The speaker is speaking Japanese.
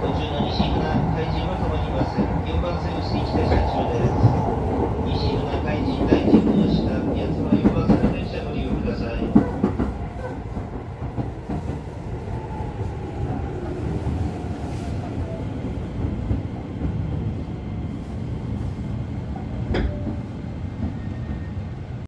途中の西船、怪人は止まりません。